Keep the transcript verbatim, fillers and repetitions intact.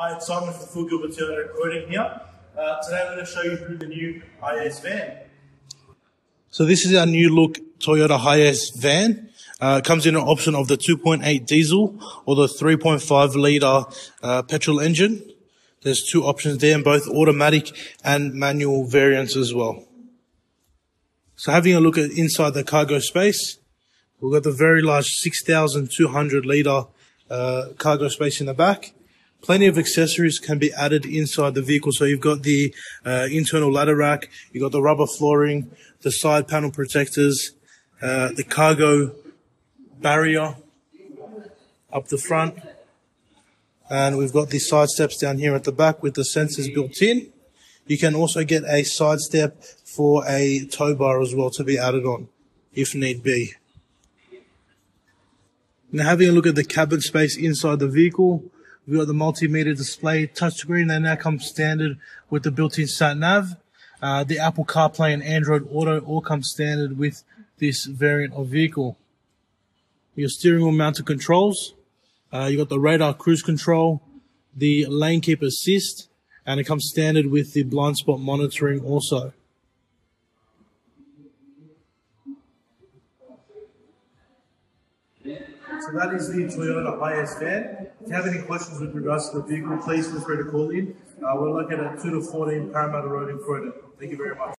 Hi, it's Simon from Phil Gilbert Toyota at Croydon here. Uh, today I'm going to show you through the new HiAce van. So this is our new look Toyota HiAce van. Uh, it comes in an option of the two point eight diesel or the three point five litre uh, petrol engine. There's two options there, and both automatic and manual variants as well. So having a look at inside the cargo space, we've got the very large six thousand two hundred litre uh, cargo space in the back. Plenty of accessories can be added inside the vehicle. So you've got the uh, internal ladder rack, you've got the rubber flooring, the side panel protectors, uh, the cargo barrier up the front. And we've got the side steps down here at the back with the sensors built in. You can also get a side step for a tow bar as well to be added on if need be. Now having a look at the cabin space inside the vehicle, we've got the multimedia display, touchscreen. They now come standard with the built-in sat-nav. Uh, the Apple CarPlay and Android Auto all come standard with this variant of vehicle. Your steering wheel mounted controls. Uh, you've got the radar cruise control, the lane keep assist, and it comes standard with the blind spot monitoring also. So that is the Toyota HiAce van. If you have any questions with regards to the vehicle, please feel free to call in. Uh, we're located at two to fourteen Parramatta Road in Croydon. Thank you very much.